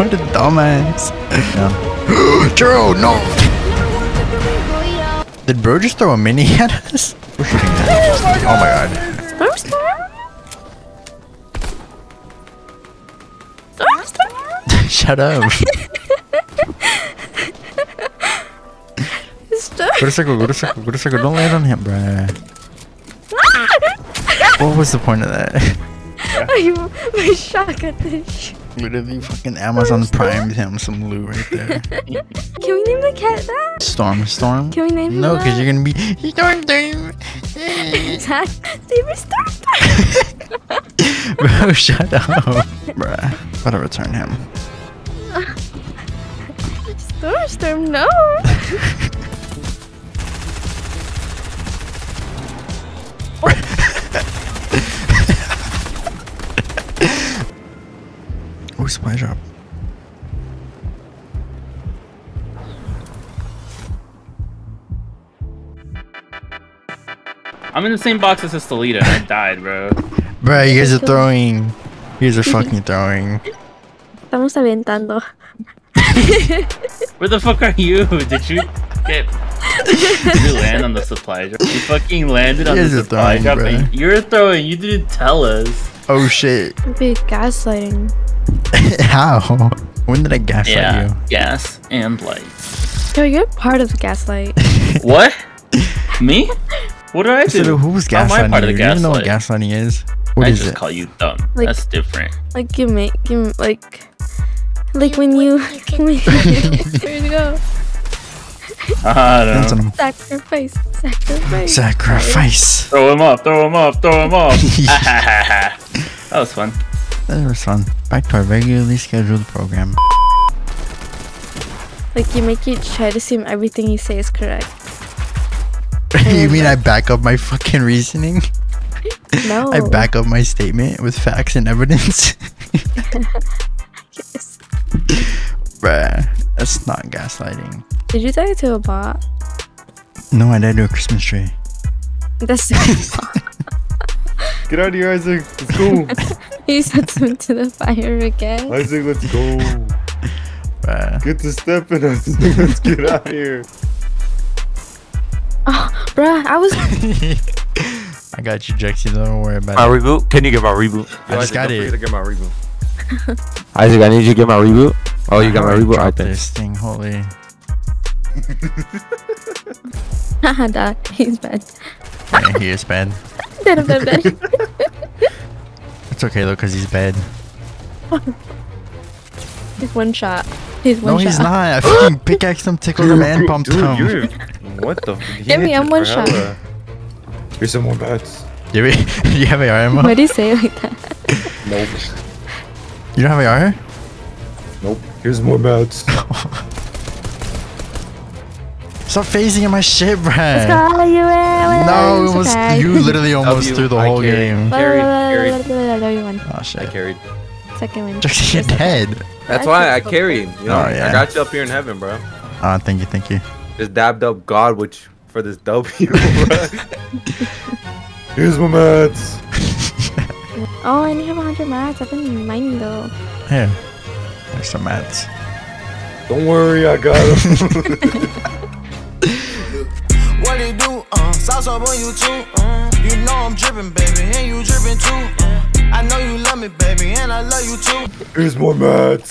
What a dumbass. Yeah. Jiro, no! Did bro just throw a mini at us? We're shooting that. Oh my god. Storm? Shut up. Go to circle, go to circle, go to circle. Don't land on him, bruh. What was the point of that? I shocked at this. Literally fucking Amazon primed him some loot right there. Can we name the cat that? Storm. Storm? Can we name him? No, because you're gonna be Storm. Exactly. Storm. Bro, shut up. Bruh. Gotta return him. Storm, Storm, no. Oh, supply drop. I'm in the same box as Estelita and I died, bro. Bro, you guys are throwing. You guys are fucking throwing. Estamos aventando. Where the fuck are you? Did you get... Did you land on the supply drop? You fucking landed on the supply drop. You were throwing, you didn't tell us. Oh shit. Big gaslighting. How? When did I gaslight you? Gas and lights. Yo, you're part of the gaslight. What? Me? What did I do? So who was gaslighting? I'm part of the gaslight. Do you even know what gaslighting is? What is it? I just call you dumb. Like, that's different. Like you make, you like when you. Where'd you go? I don't know. Sacrifice. Sacrifice. Sacrifice. Throw him up. Throw him up. Throw him up. That was fun. That was fun. Back to our regularly scheduled program. Like you make it try to assume everything you say is correct. You mean I back up my fucking reasoning? No. I back up my statement with facts and evidence. Yes. Bruh, that's not gaslighting. Did you die to a bot? No, I died to a Christmas tree. That's Get out of here, Isaac. Let's go. He sets him to the fire again. Isaac, let's go. Bruh. Get the step in us. Let's get out of here. Oh, bruh, I was... I got you, Jexy. Don't worry about it. Reboot? Can you get my reboot? Yo, I just got it. Get my reboot. Isaac, I need you to get my reboot. Oh, you got my reboot? I think. This thing, holy... Haha, dad, he's bad. Yeah, he is bad. Dead. It's okay though, cause he's bad. He's one shot. He's one shot. No, he's not. I fucking pickaxe him, tickle him, and pumped him. What the? Give me, I'm one shot. Here's some more bats. Do you have AR? Why do you say it like that? Nope. You don't have AR? Nope. Here's more bats. Stop phasing in my shit, bruh. Let's go, you no, you literally almost threw the whole game. Carried. Oh shit. I carried. Second win. You're dead. That's why I carried. You know, oh, yeah. I got you up here in heaven, bro. Oh, thank you, thank you. Just dabbed up God which for this W, bro. Here's my mats. Oh, I only have 100 mats. I've been mining though. Here. There's some mats. Don't worry, I got them. What they do, sauce up on you too, you know I'm drippin', baby, and you drippin' too, I know you love me, baby, and I love you too. Here's more mats.